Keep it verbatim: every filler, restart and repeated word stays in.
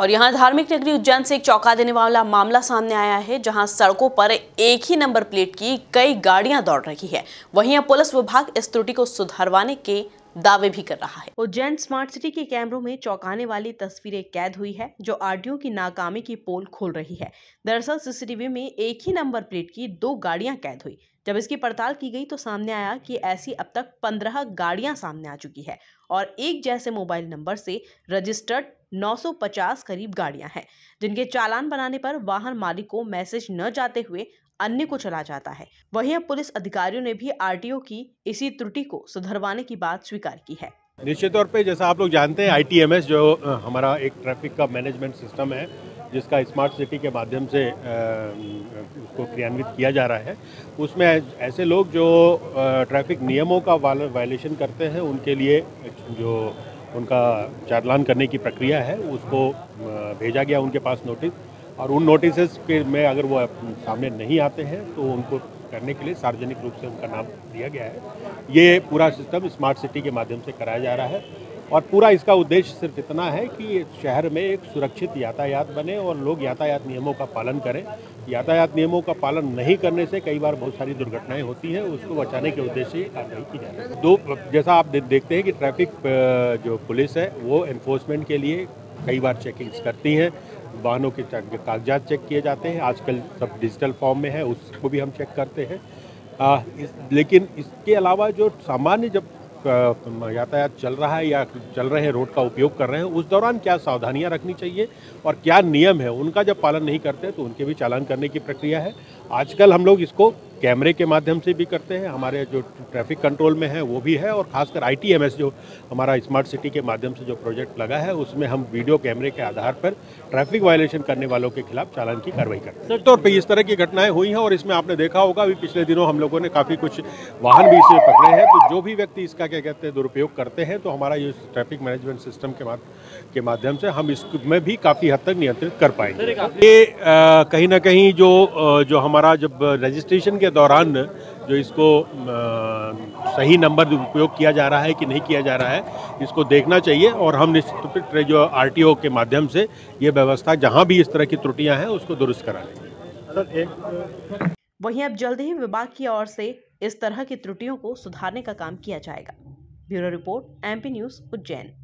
और यहाँ धार्मिक नगरी उज्जैन से एक चौंका देने वाला मामला सामने आया है, जहां सड़कों पर एक ही नंबर प्लेट की कई गाड़ियां दौड़ रही है। वहीं अब पुलिस विभाग इस त्रुटि को सुधारवाने के दावे भी कर रहा है। उज्जैन स्मार्ट सिटी के कैमरों में चौंकाने वाली तस्वीरें कैद हुई है, जो आरडीओ की नाकामी की पोल खोल रही है। दरअसल सीसीटीवी में एक ही नंबर प्लेट की दो गाड़ियां कैद हुई। जब इसकी पड़ताल की गई तो सामने आया कि ऐसी अब तक पंद्रह गाड़ियां सामने आ चुकी है और एक जैसे मोबाइल नंबर से रजिस्टर्ड नौ सौ पचास करीब गाड़ियां हैं, जिनके चालान बनाने पर वाहन मालिक को मैसेज न जाते हुए अन्य को चला जाता है। वहीं अब पुलिस अधिकारियों ने भी आरटीओ की इसी त्रुटि को सुधरवाने की बात स्वीकार की है। निश्चित तौर पे जैसा आप लोग जानते हैं, आई टी एम एस जो हमारा एक ट्रैफिक का मैनेजमेंट सिस्टम है, जिसका स्मार्ट सिटी के माध्यम से उसको क्रियान्वित किया जा रहा है, उसमें ऐसे लोग जो ट्रैफिक नियमों का वायलेशन करते हैं, उनके लिए जो उनका चालान करने की प्रक्रिया है उसको भेजा गया उनके पास नोटिस, और उन नोटिस में अगर वो सामने नहीं आते हैं तो उनको करने के लिए सार्वजनिक रूप से उनका नाम दिया गया है। ये पूरा सिस्टम स्मार्ट सिटी के माध्यम से कराया जा रहा है और पूरा इसका उद्देश्य सिर्फ इतना है कि शहर में एक सुरक्षित यातायात बने और लोग यातायात नियमों का पालन करें। यातायात नियमों का पालन नहीं करने से कई बार बहुत सारी दुर्घटनाएं होती हैं, उसको बचाने के उद्देश्य से कार्रवाई की जा रही है। दो जैसा आप देखते हैं कि ट्रैफिक जो पुलिस है वो एनफोर्समेंट के लिए कई बार चेकिंग्स करती हैं, वाहनों के कागजात चेक किए जाते हैं, आजकल सब डिजिटल फॉर्म में है, उसको भी हम चेक करते हैं। आ, इस, लेकिन इसके अलावा जो सामान्य जब यातायात चल रहा है या चल रहे हैं, रोड का उपयोग कर रहे हैं, उस दौरान क्या सावधानियां रखनी चाहिए और क्या नियम है, उनका जब पालन नहीं करते तो उनके भी चालान करने की प्रक्रिया है। आजकल हम लोग इसको कैमरे के माध्यम से भी करते हैं, हमारे जो ट्रैफिक कंट्रोल में है वो भी है, और खासकर आई टी एम एस जो हमारा स्मार्ट सिटी के माध्यम से जो प्रोजेक्ट लगा है उसमें हम वीडियो कैमरे के आधार पर ट्रैफिक वायलेशन करने वालों के खिलाफ चालान की कार्रवाई करते हैं। निश्चित तौर पर इस तरह की घटनाएं हुई हैं और इसमें आपने देखा होगा अभी पिछले दिनों हम लोगों ने काफ़ी कुछ वाहन भी इसमें पकड़े हैं। तो जो भी व्यक्ति इसका क्या कहते हैं दुरुपयोग करते हैं, तो हमारा ये ट्रैफिक मैनेजमेंट सिस्टम के माध्यम से हम इसमें भी काफ़ी हद तक नियंत्रित कर पाएंगे। ये कहीं ना कहीं जो जो हमारा जब रजिस्ट्रेशन के दौरान जो इसको आ, सही नंबर उपयोग किया जा रहा है कि नहीं किया जा रहा है, इसको देखना चाहिए और हम निश्चित जो आरटीओ के माध्यम से ये व्यवस्था जहां भी इस तरह की त्रुटियां हैं उसको दुरुस्त करा लेंगे। वहीं अब जल्द ही विभाग की ओर से इस तरह की त्रुटियों को सुधारने का काम किया जाएगा। Bureau report, MP news, Ujjain.